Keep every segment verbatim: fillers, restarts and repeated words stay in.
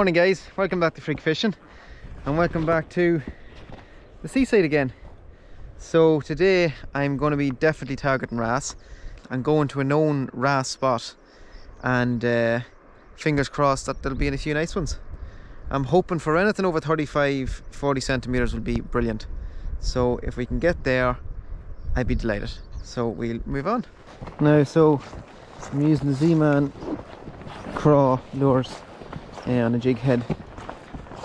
Morning guys, welcome back to Freak Fishing and welcome back to the seaside again. So today I'm going to be definitely targeting wrasse and going to a known wrasse spot, and uh, fingers crossed that there'll be a few nice ones. I'm hoping for anything over thirty-five, forty centimetres will be brilliant. So if we can get there, I'd be delighted. So we'll move on. Now, so I'm using the Z-Man craw lures Yeah, on a jig head,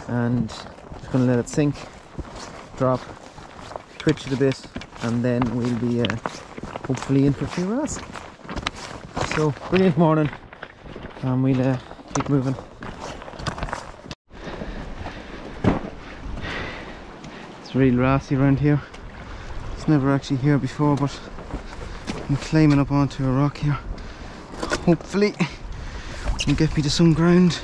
and just going to let it sink, drop, twitch it a bit, and then we'll be uh, hopefully in for a few wrasse. So brilliant morning, and we'll uh, keep moving. It's real wrassey around here. It's never actually here before, but I'm climbing up onto a rock here. Hopefully it'll get me to some ground.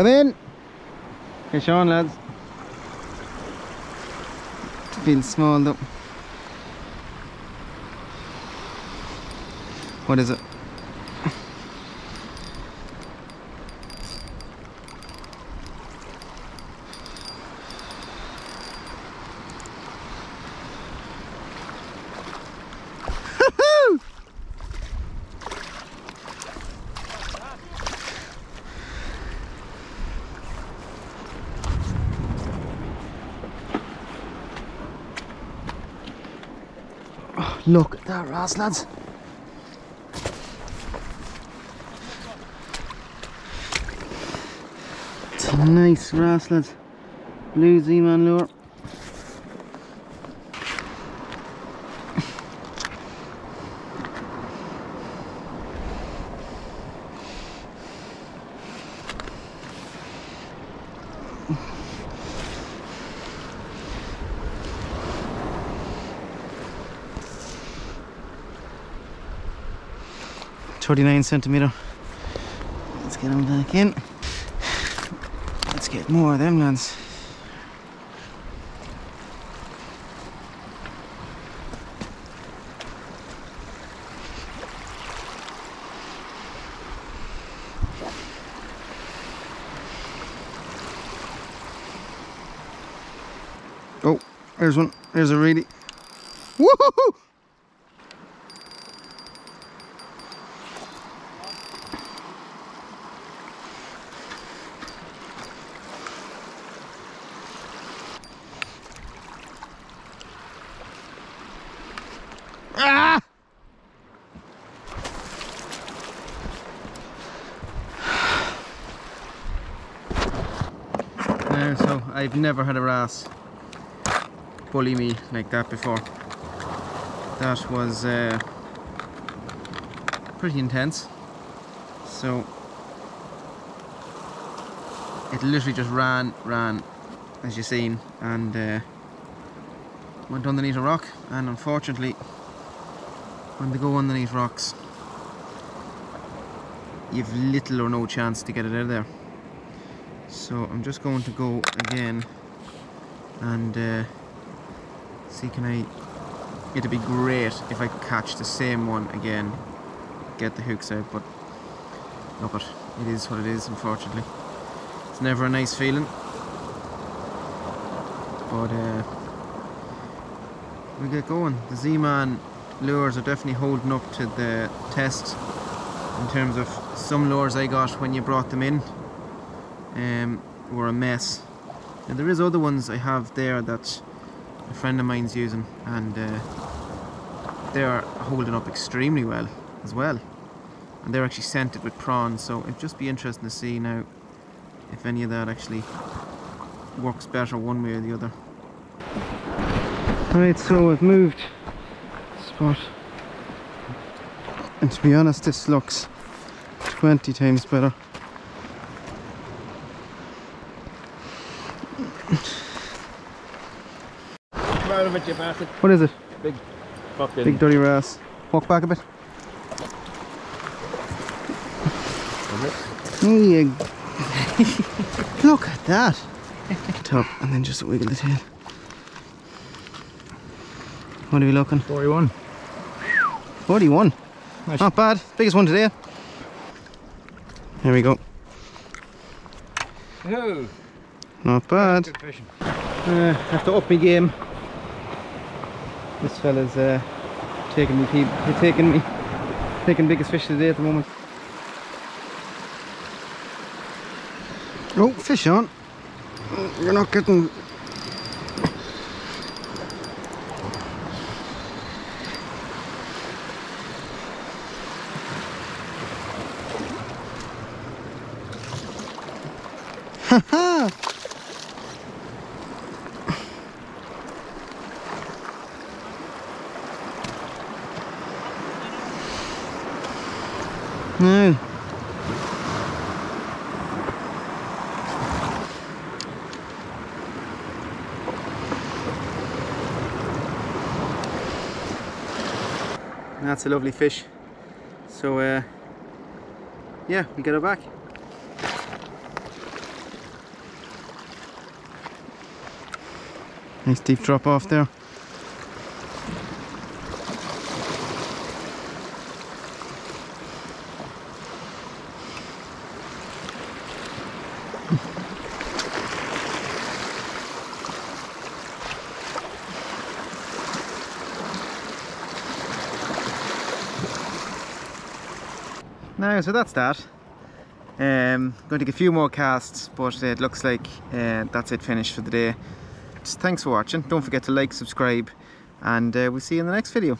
Come in! Fish on, lads. Feels small though. What is it? Look at that wrasse, lads. It's a nice wrasse, lads. Blue Z-Man lure. thirty-nine centimetre. Let's get them back in. Let's get more of them, lads. Oh, there's one. There's a reedy. Woohoo! Ah! There, so I've never had a wrasse bully me like that before. That was uh, pretty intense. So it literally just ran, ran, as you've seen, and uh, went underneath a rock, and unfortunately, when they go underneath rocks, you've little or no chance to get it out of there. So I'm just going to go again and uh, see, can I, it'd be great if I could catch the same one again, get the hooks out, but look, it, it is what it is, unfortunately. It's never a nice feeling, but uh, we get going. The Z-Man lures are definitely holding up to the test in terms of some lures I got when you brought them in um, were a mess. Now there is other ones I have there that a friend of mine's using, and uh, they are holding up extremely well as well, and they're actually scented with prawns, so it'd just be interesting to see now if any of that actually works better one way or the other. Alright, so I've moved. But, and to be honest, this looks twenty times better. What is it? Big fucking big dirty wrasse. Walk back a bit. There you go. Look at that. Top, and then just wiggle the tail. What are we looking? forty-one. forty-one. Nice. Not bad. Biggest one today. There we go. Oh. Not bad. Good fishing. Uh, have to up my game. This fella's uh, taking me, he's taking me, taking biggest fish today at the moment. Oh, fish on. You're not getting. Haha! No. That's a lovely fish. So uh, yeah, we get her back. Nice deep drop off there. Now, so that's that. Um, going to get a few more casts, but it looks like uh, that's it finished for the day. Just thanks for watching. Don't forget to like, subscribe, and uh, we'll see you in the next video.